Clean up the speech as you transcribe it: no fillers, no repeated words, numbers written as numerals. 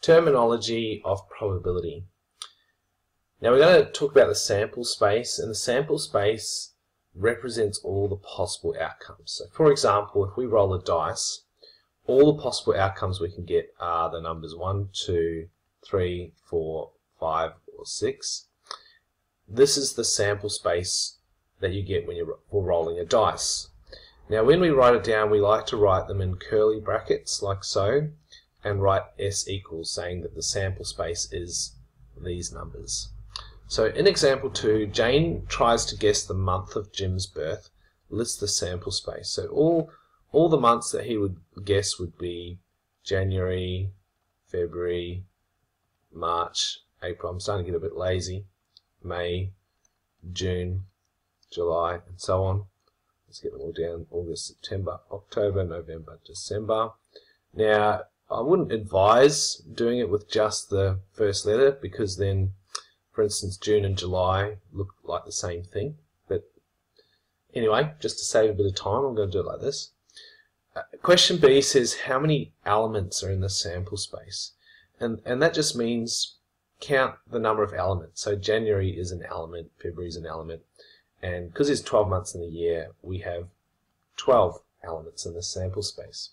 Terminology of probability. Now we're going to talk about the sample space, and the sample space represents all the possible outcomes. So for example, if we roll a dice, all the possible outcomes we can get are the numbers 1, 2, 3, 4, 5 or 6. This is the sample space that you get when you're rolling a dice. Now when we write it down, we like to write them in curly brackets like so, and write S equals, saying that the sample space is these numbers. So in example 2, Jane tries to guess the month of Jim's birth, lists the sample space. So all the months that he would guess would be January, February, March, April, I'm starting to get a bit lazy, May, June, July, and so on. Let's get them all down: August, September, October, November, December. Now, I wouldn't advise doing it with just the first letter, because then, for instance, June and July look like the same thing. But anyway, just to save a bit of time, I'm going to do it like this. Question B says how many elements are in the sample space, and that just means count the number of elements. So January is an element, February is an element, and because there's 12 months in the year, we have 12 elements in the sample space.